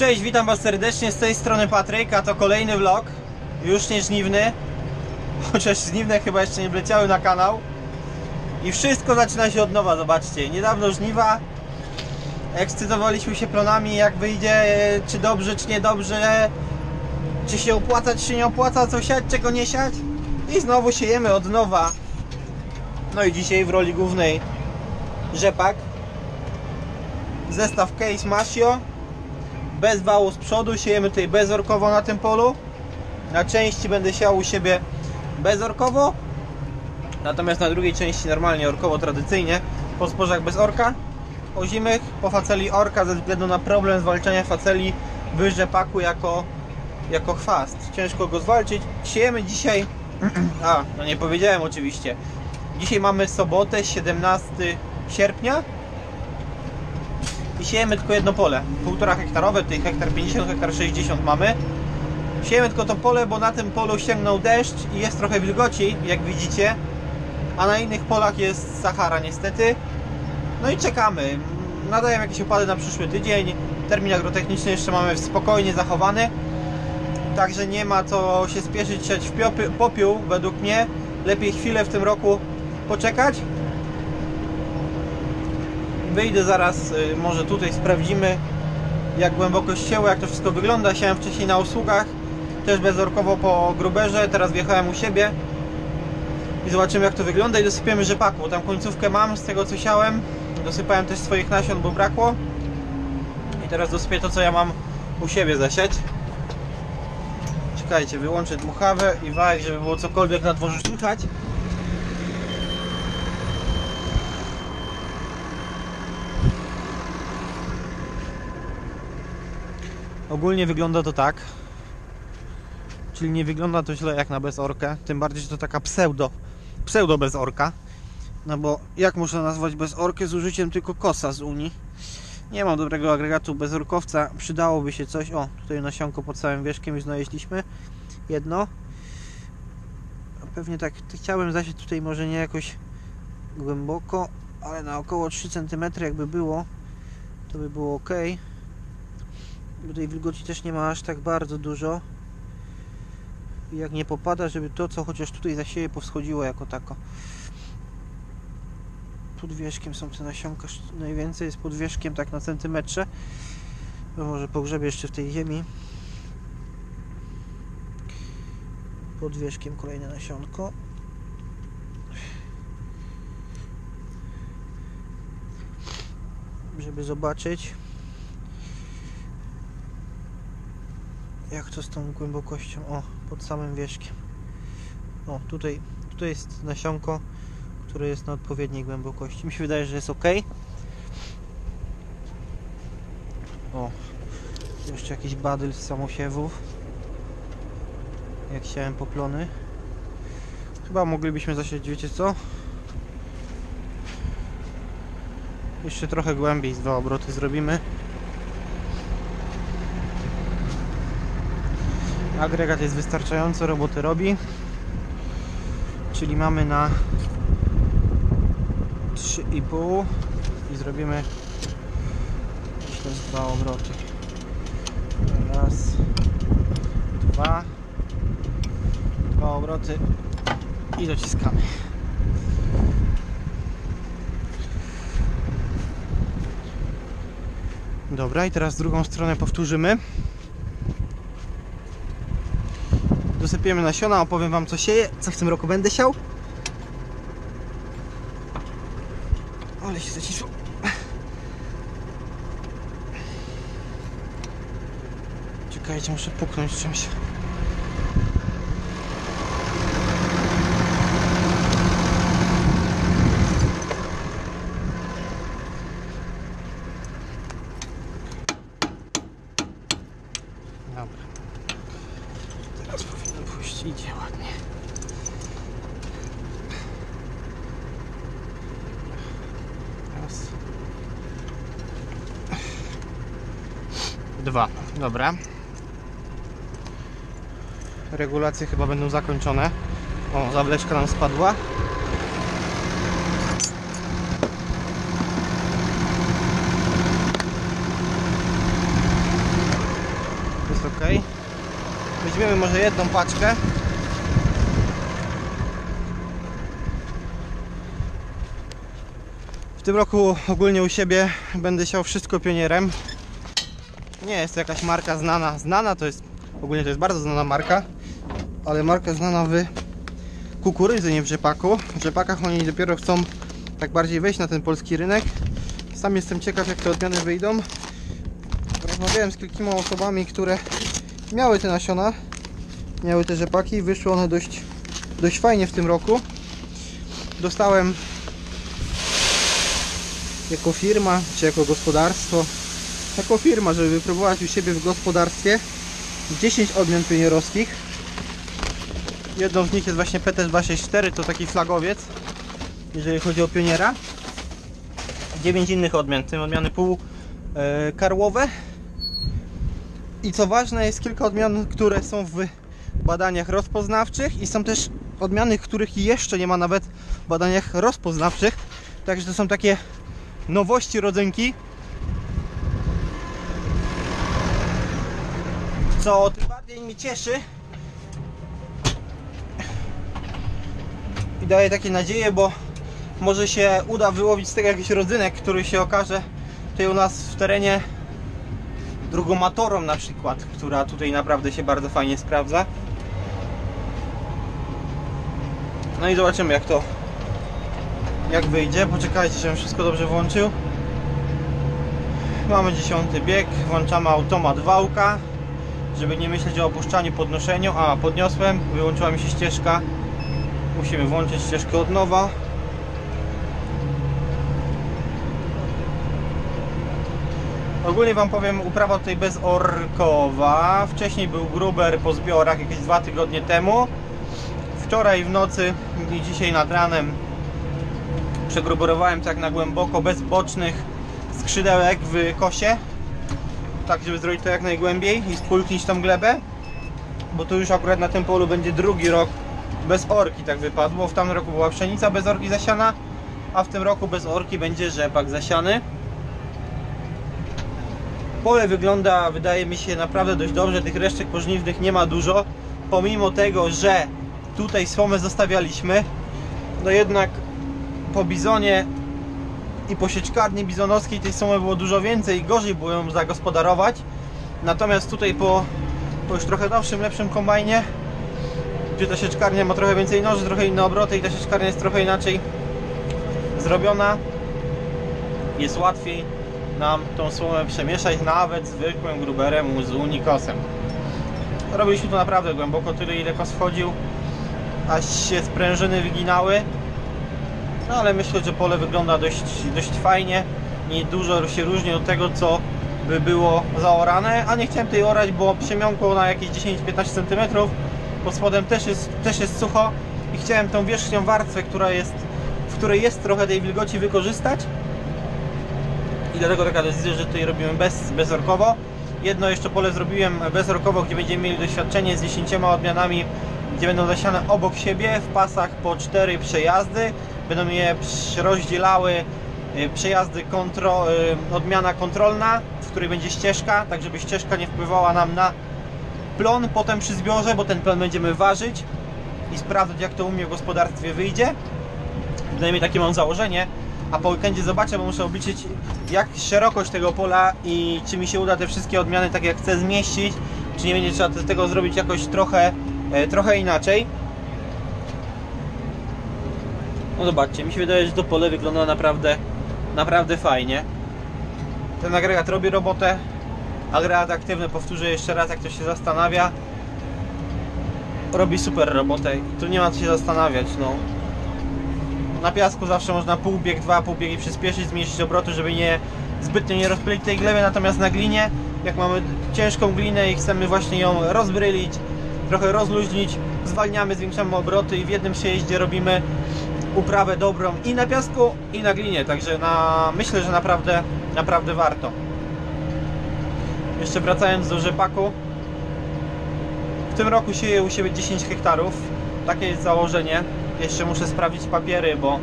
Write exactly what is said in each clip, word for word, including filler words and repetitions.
Cześć, witam Was serdecznie, z tej strony Patryk, a to kolejny vlog, już nie żniwny, chociaż żniwne chyba jeszcze nie wleciały na kanał. I wszystko zaczyna się od nowa, zobaczcie, niedawno żniwa, ekscytowaliśmy się planami, jak wyjdzie, czy dobrze, czy niedobrze, czy się opłaca, czy się nie opłaca, co siać, czego nie siać. I znowu siejemy od nowa. No i dzisiaj w roli głównej rzepak, zestaw Case Masio, bez wału z przodu, siejemy tutaj bezorkowo na tym polu. Na części będę siał u siebie bezorkowo, natomiast na drugiej części normalnie orkowo, tradycyjnie, po zbożach bez orka, po zimych, po faceli orka ze względu na problem zwalczania faceli w rzepaku jako, jako chwast. Ciężko go zwalczyć. Siejemy dzisiaj, a no nie powiedziałem oczywiście, dzisiaj mamy sobotę, siedemnastego sierpnia. I siejemy tylko jedno pole, półtora hektarowe, tutaj hektar pięćdziesiąt, hektar sześćdziesiąt mamy. Siejemy tylko to pole, bo na tym polu sięgnął deszcz i jest trochę wilgoci, jak widzicie. A na innych polach jest Sahara niestety. No i czekamy. Nadają jakieś opady na przyszły tydzień. Termin agrotechniczny jeszcze mamy spokojnie zachowany. Także nie ma co się spieszyć siać w popiół, według mnie. Lepiej chwilę w tym roku poczekać. Wyjdę zaraz, może tutaj sprawdzimy, jak głęboko sięło, jak to wszystko wygląda. Siałem wcześniej na usługach, też bezorkowo po gruberze, teraz wjechałem u siebie i zobaczymy, jak to wygląda. I dosypiemy rzepaku, tam końcówkę mam z tego, co siałem. Dosypałem też swoich nasion, bo brakło, i teraz dosypię to, co ja mam u siebie zasiać. Czekajcie, wyłączę dmuchawę i wałek, żeby było cokolwiek na dworzu słychać. Ogólnie wygląda to tak, czyli nie wygląda to źle jak na bezorkę, tym bardziej, że to taka pseudo, pseudo bezorka, no bo jak można nazwać bezorkę z użyciem tylko kosa z Unii? Nie mam dobrego agregatu bezorkowca, przydałoby się coś. O, tutaj nasionko pod całym wierzchem już znaleźliśmy, jedno. Pewnie tak chciałem zasiać tutaj, może nie jakoś głęboko, ale na około trzy centymetry jakby było, to by było ok. Bo tej wilgoci też nie ma aż tak bardzo dużo. I jak nie popada, żeby to, co chociaż tutaj zasieje, powschodziło jako tako. Pod wierzchiem są te nasionka, najwięcej jest pod wierzchiem, tak na centymetrze. No może pogrzebię jeszcze w tej ziemi. Pod wierzchiem kolejne nasionko. Żeby zobaczyć, jak to z tą głębokością. O, pod samym wierzchiem. O, tutaj, tutaj jest nasionko, które jest na odpowiedniej głębokości. Mi się wydaje, że jest ok. O, jeszcze jakiś badyl z samosiewów, jak siałem poplony. Chyba moglibyśmy zasiać, wiecie co? Jeszcze trochę głębiej, z dwa obroty zrobimy. Agregat jest wystarczająco, roboty robi, czyli mamy na trzy i pół i zrobimy jeszcze dwa obroty. Raz, dwa, dwa obroty i dociskamy. Dobra, i teraz drugą stronę powtórzymy. Dosypiemy nasiona, opowiem Wam, co sieje, co w tym roku będę siał. Ale się zacisło. Czekajcie, muszę puknąć czymś. Idzie ładnie. Raz. Dwa. Dobra. Regulacje chyba będą zakończone. O, zawleczka nam spadła. weźmiemy może jedną paczkę. W tym roku ogólnie u siebie będę siał wszystko Pionierem. Nie jest to jakaś marka znana. Znana to jest, ogólnie to jest bardzo znana marka, ale marka znana w kukurydzy, nie w rzepaku. W rzepakach oni dopiero chcą tak bardziej wejść na ten polski rynek. Sam jestem ciekaw, jak te odmiany wyjdą. Rozmawiałem z kilkoma osobami, które miały te nasiona, miały te rzepaki i wyszły one dość, dość fajnie w tym roku. Dostałem jako firma, czy jako gospodarstwo, jako firma, żeby wypróbować u siebie w gospodarstwie dziesięć odmian pionierowskich. Jedną z nich jest właśnie P T dwa sześć cztery, to taki flagowiec, jeżeli chodzi o pioniera. dziewięć innych odmian, w tym odmiany półkarłowe. I co ważne, jest kilka odmian, które są w badaniach rozpoznawczych i są też odmiany, których jeszcze nie ma nawet w badaniach rozpoznawczych. Także to są takie nowości, rodzynki. Co tym bardziej mnie cieszy i daje takie nadzieje, bo może się uda wyłowić z tego jakiś rodzynek, który się okaże tutaj u nas w terenie drugomatorą na przykład, która tutaj naprawdę się bardzo fajnie sprawdza. No i zobaczymy, jak to jak wyjdzie. Poczekajcie, żebym wszystko dobrze włączył. Mamy dziesiąty bieg, włączamy automat wałka, żeby nie myśleć o opuszczaniu, podnoszeniu. A, podniosłem, wyłączyła mi się ścieżka. Musimy włączyć ścieżkę od nowa. Ogólnie wam powiem, uprawa tutaj bezorkowa. Wcześniej był gruber po zbiorach jakieś dwa tygodnie temu. Wczoraj w nocy i dzisiaj nad ranem przegruberowałem tak na głęboko, bez bocznych skrzydełek w kosie. Tak, żeby zrobić to jak najgłębiej i spulchnić tą glebę. Bo tu już akurat na tym polu będzie drugi rok bez orki tak wypadło. W tamtym roku była pszenica bez orki zasiana, a w tym roku bez orki będzie rzepak zasiany. Pole wygląda, wydaje mi się, naprawdę dość dobrze. Tych resztek pożniwnych nie ma dużo. Pomimo tego, że tutaj słomę zostawialiśmy, no jednak po bizonie i po sieczkarni bizonowskiej tej słomy było dużo więcej i gorzej było ją zagospodarować. Natomiast tutaj po, po już trochę nowszym, lepszym kombajnie, gdzie ta sieczkarnia ma trochę więcej noży, trochę inne obroty i ta sieczkarnia jest trochę inaczej zrobiona, jest łatwiej nam tą słomę przemieszać nawet zwykłym gruberem z unikosem. Robiliśmy to naprawdę głęboko, tyle ile kos wchodził, aż się sprężyny wyginały. No ale myślę, że pole wygląda dość, dość fajnie. Nie dużo się różni od tego, co by było zaorane, a nie chciałem tej orać, bo przemiąkło na jakieś dziesięć do piętnastu centymetrów. Pod spodem też jest, też jest sucho i chciałem tą wierzchnią warstwę, która jest, w której jest trochę tej wilgoci, wykorzystać. I dlatego taka decyzja, że tutaj robimy bez, bezorkowo. Jedno jeszcze pole zrobiłem bezorkowo, gdzie będziemy mieli doświadczenie z dziesięcioma odmianami, gdzie będą zasiane obok siebie w pasach po cztery przejazdy. Będą je rozdzielały przejazdy kontro, odmiana kontrolna, w której będzie ścieżka, tak żeby ścieżka nie wpływała nam na plon potem przy zbiorze, bo ten plon będziemy ważyć i sprawdzać, jak to u mnie w gospodarstwie wyjdzie. Przynajmniej takie mam założenie. A po weekendzie zobaczę, bo muszę obliczyć, jak szerokość tego pola i czy mi się uda te wszystkie odmiany tak jak chcę zmieścić, czy nie będzie trzeba tego zrobić jakoś trochę, trochę inaczej. No zobaczcie, mi się wydaje, że to pole wygląda naprawdę, naprawdę fajnie. Ten agregat robi robotę. Agregat aktywny, powtórzę jeszcze raz, jak ktoś się zastanawia, robi super robotę i tu nie ma co się zastanawiać, no. Na piasku zawsze można pół bieg, dwa pół biegi przyspieszyć, zmniejszyć obroty, żeby nie zbytnio nie rozpylić tej gleby. Natomiast na glinie, jak mamy ciężką glinę i chcemy właśnie ją rozbrylić, trochę rozluźnić, zwalniamy, zwiększamy obroty i w jednym przejeździe robimy uprawę dobrą i na piasku, i na glinie. Także na, myślę, że naprawdę, naprawdę warto. Jeszcze wracając do rzepaku. W tym roku sieję u siebie dziesięć hektarów. Takie jest założenie. Jeszcze muszę sprawdzić papiery, bo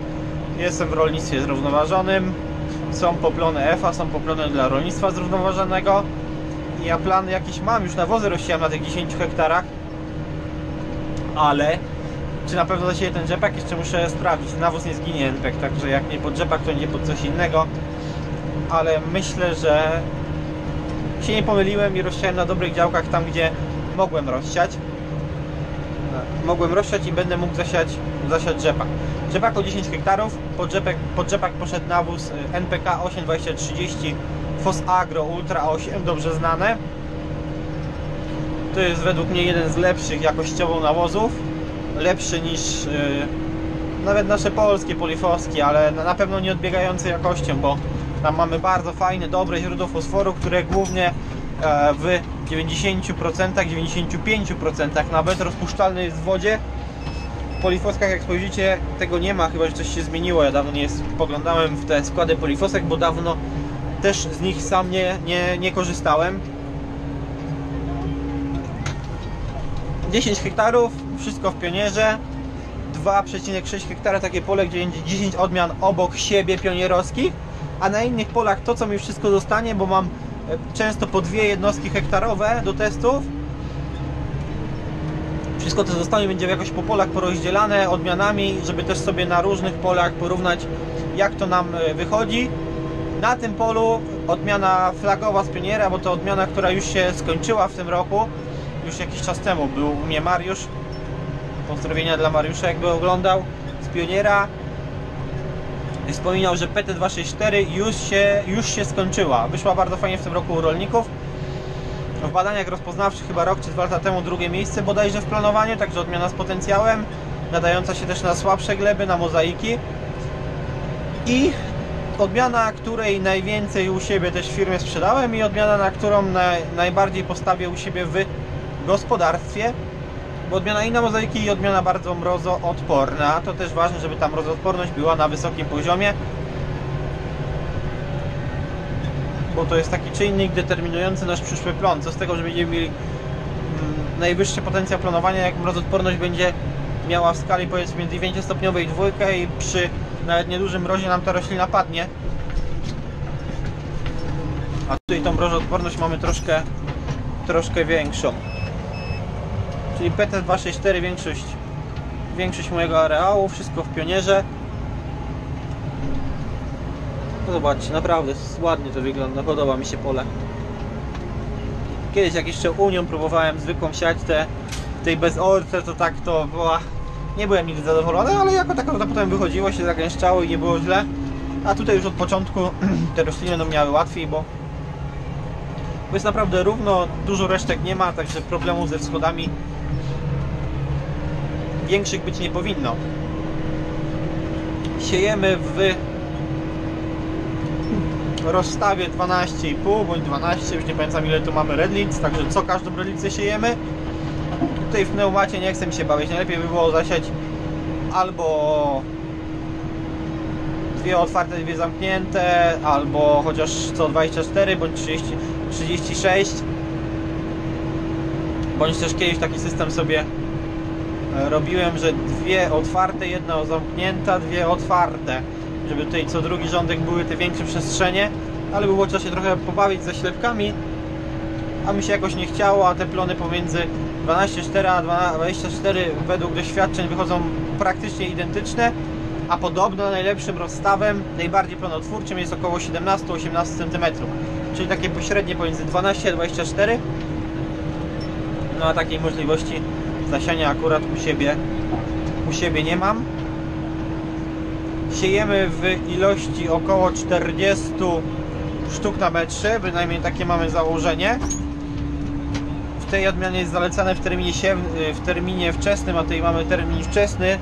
jestem w rolnictwie zrównoważonym. Są poplony E F A, są poplony dla rolnictwa zrównoważonego. I ja plan jakiś mam, już nawozy rozsiałem na tych dziesięciu hektarach. ale czy na pewno zasieje ten rzepak? Jeszcze muszę sprawdzić. Nawóz nie zginie N P K, także jak nie pod rzepak, to nie pod coś innego. Ale myślę, że się nie pomyliłem i rozsiałem na dobrych działkach tam, gdzie mogłem rozsiać. Mogłem rozsiać i będę mógł zasiać, zasiać rzepak. Rzepak o dziesięć hektarów, pod rzepak, pod rzepak poszedł nawóz N P K osiem dwa tysiące trzydzieści F O S Agro Ultra osiem, dobrze znane. To jest według mnie jeden z lepszych jakościowo nawozów. Lepszy niż yy, nawet nasze polskie polifoski, ale na pewno nie odbiegający jakością, bo tam mamy bardzo fajne, dobre źródło fosforu, które głównie w dziewięćdziesięciu procentach, dziewięćdziesięciu pięciu procentach nawet rozpuszczalne jest w wodzie. W polifoskach, jak spojrzycie, tego nie ma, chyba że coś się zmieniło. Ja dawno nie spoglądałem w te składy polifosek, bo dawno też z nich sam nie, nie, nie korzystałem. dziesięć hektarów, wszystko w Pionierze. dwa przecinek sześć hektara, takie pole, gdzie będzie dziesięć odmian obok siebie pionierowskich, a na innych polach to, co mi wszystko zostanie, bo mam często po dwie jednostki hektarowe do testów. Wszystko to zostanie, będzie jakoś po polach porozdzielane odmianami, żeby też sobie na różnych polach porównać, jak to nam wychodzi. Na tym polu odmiana flagowa z Pioniera, bo to odmiana, która już się skończyła w tym roku. Już jakiś czas temu był u mnie Mariusz. Pozdrowienia dla Mariusza, jakby oglądał, z Pioniera. Wspominał, że P T dwieście sześćdziesiąt cztery już się, już się skończyła. Wyszła bardzo fajnie w tym roku u rolników. W badaniach rozpoznawczych chyba rok czy dwa lata temu drugie miejsce bodajże w planowaniu, także odmiana z potencjałem, nadająca się też na słabsze gleby, na mozaiki. I odmiana, której najwięcej u siebie też w firmie sprzedałem i odmiana, na którą na, najbardziej postawię u siebie w gospodarstwie. Bo odmiana i na mozaiki, i odmiana bardzo mrozoodporna. To też ważne, żeby ta mrozoodporność była na wysokim poziomie, bo to jest taki czynnik determinujący nasz przyszły plon. Co z tego, że będziemy mieli najwyższy potencjał planowania, jak mrozoodporność będzie miała w skali powiedzmy dziewięciostopniowej i dwójka i przy nawet niedużym mrozie nam ta roślina padnie. A tutaj tą mrozoodporność mamy troszkę, troszkę większą. Czyli P T dwieście sześćdziesiąt cztery, większość, większość mojego areału, wszystko w Pionierze. No zobaczcie, naprawdę ładnie to wygląda, podoba mi się pole. Kiedyś jak jeszcze Unią próbowałem zwykłą siać, te, tej bez orce, to tak to była... Nie byłem nigdy zadowolony, ale jako tak to potem wychodziło, się zagęszczało i nie było źle. A tutaj już od początku te rośliny będą miały łatwiej, bo... bo jest naprawdę równo, dużo resztek nie ma, także problemów ze wschodami większych być nie powinno. Siejemy w rozstawie dwanaście i pół bądź dwanaście, już nie pamiętam ile tu mamy redlic, także co każdą redlicę siejemy. Tutaj w pneumacie nie chcę mi się bawić, najlepiej by było zasiać albo dwie otwarte, dwie zamknięte, albo chociaż co dwadzieścia cztery bądź trzydzieści, trzydzieści sześć, bądź też kiedyś taki system sobie robiłem, że dwie otwarte, jedna zamknięta, dwie otwarte, żeby tutaj co drugi rządek były te większe przestrzenie, ale było trzeba się trochę pobawić ze ślepkami, a mi się jakoś nie chciało, a te plony pomiędzy dwanaście cztery a dwadzieścia cztery według doświadczeń wychodzą praktycznie identyczne, a podobno najlepszym rozstawem, najbardziej plonotwórczym jest około siedemnaście osiemnaście centymetrów, czyli takie pośrednie pomiędzy dwanaście a dwadzieścia cztery. No a takiej możliwości zasiania akurat u siebie, u siebie nie mam. Siejemy w ilości około czterdzieści sztuk na metrze, bynajmniej takie mamy założenie. W tej odmianie jest zalecane w terminie, siew, w terminie wczesnym, a tutaj mamy termin wczesny.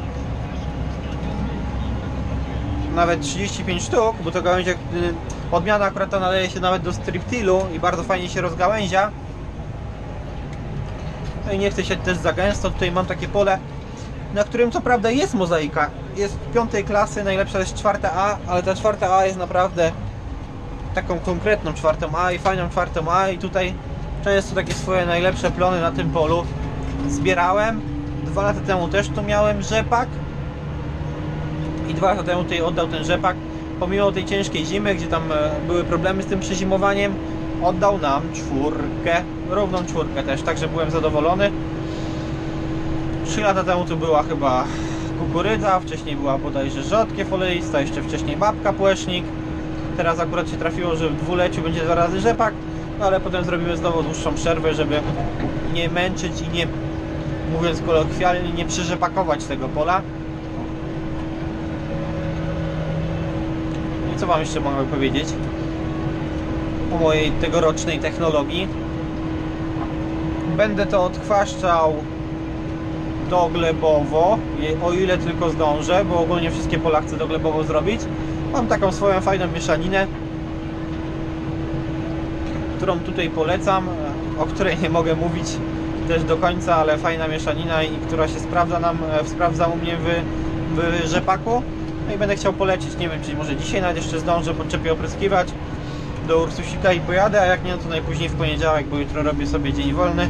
Nawet trzydzieści pięć sztuk, bo to gałęzie, odmiana akurat to nadaje się nawet do striptilu i bardzo fajnie się rozgałęzia. No i nie chcę się też za gęsto, tutaj mam takie pole, na którym co prawda jest mozaika, jest piątej klasy, najlepsza jest czwarta A, ale ta czwarta A jest naprawdę taką konkretną czwartą A i fajną czwartą A i tutaj często takie swoje najlepsze plony na tym polu zbierałem. Dwa lata temu też tu miałem rzepak i dwa lata temu tutaj oddał ten rzepak, pomimo tej ciężkiej zimy, gdzie tam były problemy z tym przezimowaniem, oddał nam czwórkę, równą czwórkę też, także byłem zadowolony. trzy lata temu to była chyba kukurydza, wcześniej była bodajże rzodkiew oleista, jeszcze wcześniej babka, płecznik. Teraz akurat się trafiło, że w dwuleciu będzie dwa razy rzepak, no ale potem zrobimy znowu dłuższą przerwę, żeby nie męczyć i nie, mówiąc kolokwialnie, nie przyrzepakować tego pola. I co wam jeszcze mogę powiedzieć o mojej tegorocznej technologii? Będę to odchwaszczał doglebowo, o ile tylko zdążę, bo ogólnie wszystkie pola chcę doglebowo zrobić. Mam taką swoją fajną mieszaninę, którą tutaj polecam, o której nie mogę mówić też do końca, ale fajna mieszanina, i która się sprawdza nam, sprawdza u mnie w, w rzepaku. No i będę chciał polecić, nie wiem, czy może dzisiaj nawet jeszcze zdążę, podczepię opryskiwać do Ursusika i pojadę, a jak nie, no to najpóźniej w poniedziałek, bo jutro robię sobie dzień wolny,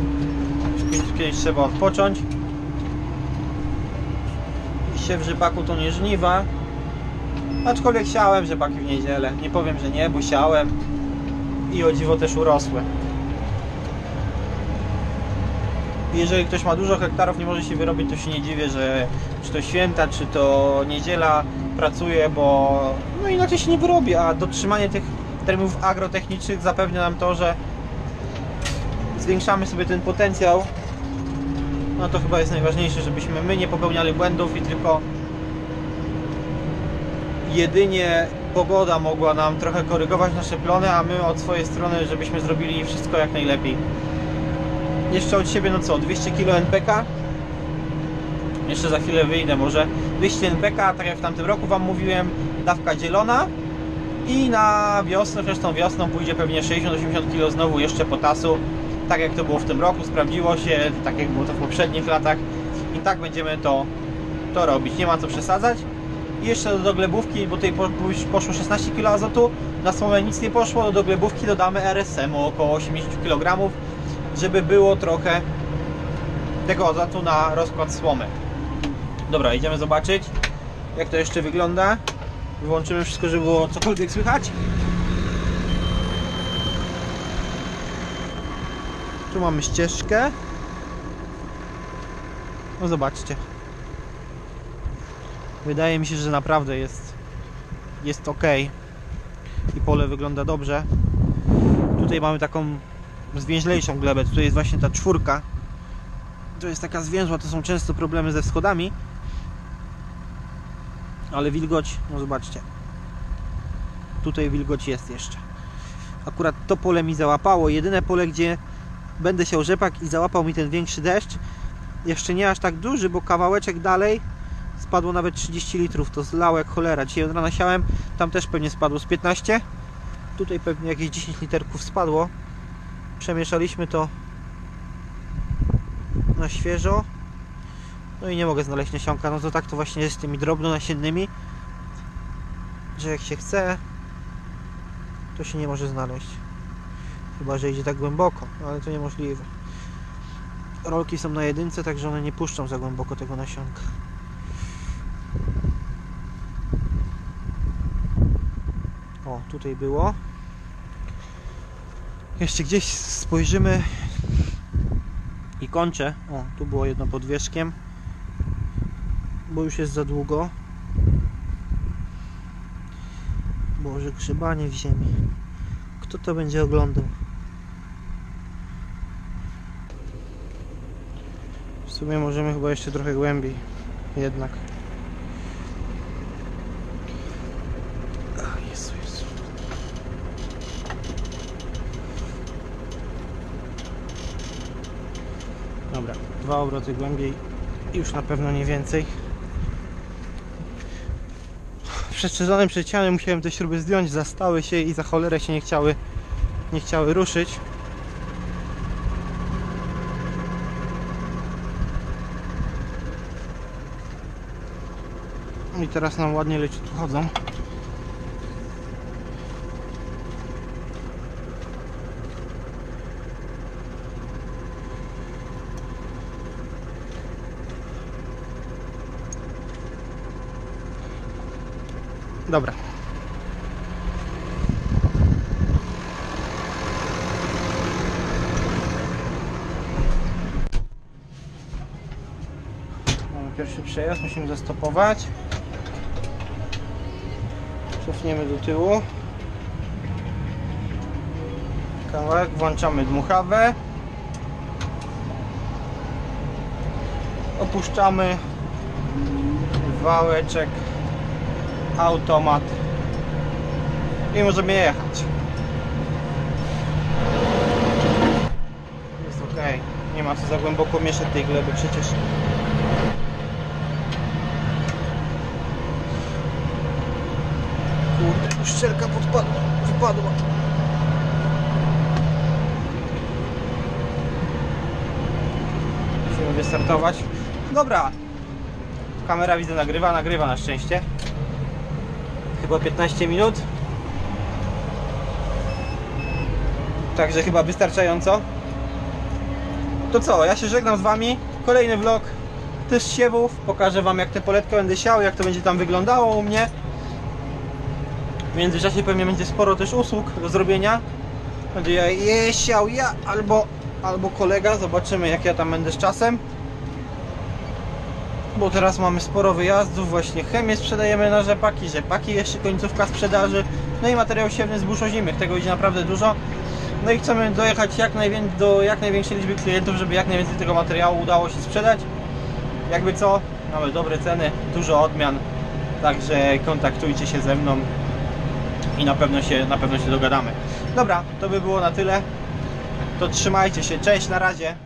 kiedyś trzeba odpocząć. I się w rzepaku to nie żniwa, aczkolwiek siałem rzepaki w niedzielę, nie powiem, że nie, bo siałem i o dziwo też urosły. Jeżeli ktoś ma dużo hektarów, nie może się wyrobić, to się nie dziwię, że czy to święta, czy to niedziela pracuje, bo no inaczej się nie wyrobi, a dotrzymanie tych terminów agrotechnicznych zapewnia nam to, że zwiększamy sobie ten potencjał. No to chyba jest najważniejsze, żebyśmy my nie popełniali błędów i tylko jedynie pogoda mogła nam trochę korygować nasze plony, a my od swojej strony, żebyśmy zrobili wszystko jak najlepiej. Jeszcze od siebie, no co, dwieście kilo N P K. Jeszcze za chwilę wyjdę może. dwieście N P K, tak jak w tamtym roku wam mówiłem, dawka zielona. I na wiosnę, zresztą wiosną pójdzie pewnie sześćdziesiąt do osiemdziesięciu kilo znowu jeszcze potasu. Tak jak to było w tym roku, sprawdziło się, tak jak było to w poprzednich latach. I tak będziemy to, to robić, nie ma co przesadzać. I jeszcze do glebówki, bo tutaj poszło szesnaście kilo azotu. Na słomę nic nie poszło, do glebówki dodamy R S M o około osiemdziesiąt kilogramów. Żeby było trochę tego azotu na rozkład słomy. Dobra, idziemy zobaczyć, jak to jeszcze wygląda. Wyłączymy wszystko, żeby było cokolwiek słychać. Tu mamy ścieżkę. No zobaczcie. Wydaje mi się, że naprawdę jest, jest ok. I pole wygląda dobrze. Tutaj mamy taką zwięźlejszą glebę, tutaj jest właśnie ta czwórka, to jest taka zwięzła, to są często problemy ze schodami, ale wilgoć, no zobaczcie, tutaj wilgoć jest jeszcze. Akurat to pole mi załapało, jedyne pole, gdzie będę siał rzepak i załapał mi ten większy deszcz, jeszcze nie aż tak duży, bo kawałeczek dalej spadło nawet trzydzieści litrów, to zlało jak cholera. Dzisiaj od rana siałem, tam też pewnie spadło z piętnaście, tutaj pewnie jakieś dziesięć literków spadło. Przemieszaliśmy to na świeżo. No i nie mogę znaleźć nasionka. No to tak to właśnie jest z tymi drobnonasiennymi, że jak się chce, to się nie może znaleźć. Chyba że idzie tak głęboko, ale to niemożliwe. Rolki są na jedynce, także one nie puszczą za głęboko tego nasionka. O, tutaj było. Jeszcze gdzieś spojrzymy i kończę. O, tu było jedno pod wierzchiem, bo już jest za długo. Boże, grzebanie w ziemi. Kto to będzie oglądał? W sumie możemy chyba jeszcze trochę głębiej jednak. Dobra, dwa obroty głębiej, już na pewno nie więcej. Przed sezonem przecianem musiałem te śruby zdjąć, zastały się i za cholerę się nie chciały, nie chciały ruszyć. I teraz nam ładnie leciutko chodzą. Dobra. Pierwszy przejazd, musimy zastopować. Cofniemy do tyłu. Kawałek, włączamy dmuchawę. Opuszczamy wałeczek, automat i możemy jechać. Jest ok, nie ma co za głęboko mieszać tej gleby przecież. Kurde, szczelka podpadła, wypadła. Musimy wystartować. Dobra, kamera widzę nagrywa, nagrywa na szczęście. Chyba piętnaście minut. Także chyba wystarczająco. To co, ja się żegnam z wami. Kolejny vlog też siewów. Pokażę wam, jak tę poletkę będę siał, jak to będzie tam wyglądało u mnie. W międzyczasie pewnie będzie sporo też usług do zrobienia. Będzie ja je siał ja albo, albo kolega. Zobaczymy, jak ja tam będę z czasem. Bo teraz mamy sporo wyjazdów, właśnie chemię sprzedajemy na rzepaki, rzepaki jeszcze końcówka sprzedaży, no i materiał siewny z buszo-zimnych, tego idzie naprawdę dużo. No i chcemy dojechać jak do jak największej liczby klientów, żeby jak najwięcej tego materiału udało się sprzedać. Jakby co, mamy dobre ceny, dużo odmian, także kontaktujcie się ze mną i na pewno się, na pewno się dogadamy. Dobra, to by było na tyle, to trzymajcie się, cześć, na razie.